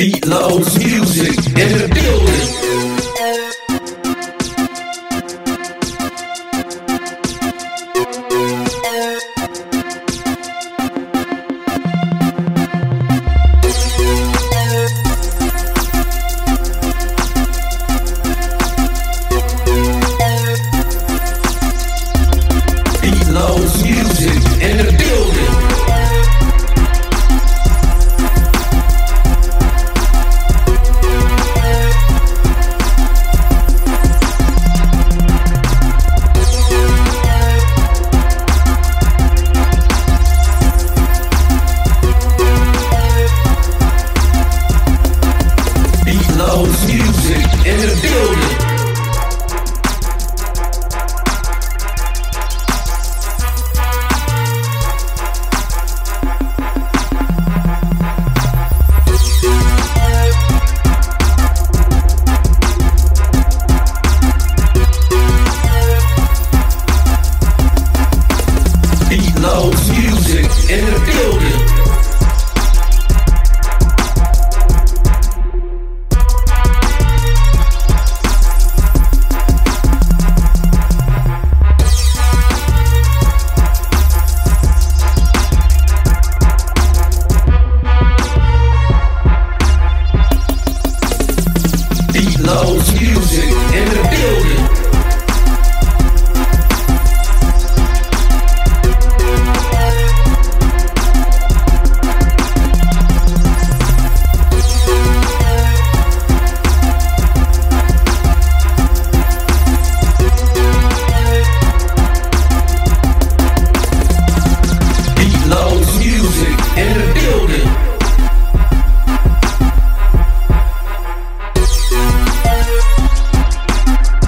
Beat Loads Music in the building. Music in the building. Beat Loads Music in the building. Music in the building. Beat Loads Music in the building. Music in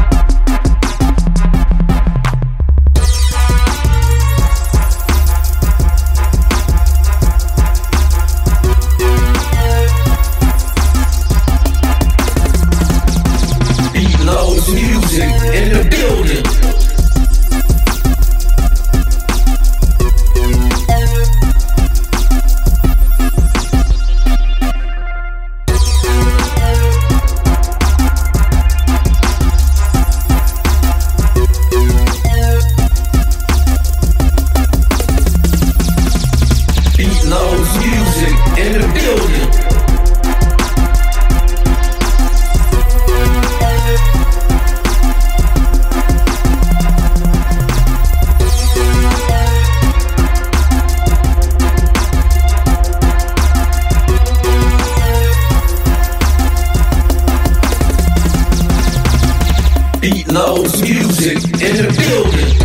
the building. Beat Loads Music in the building. Beat Loads Music in the building.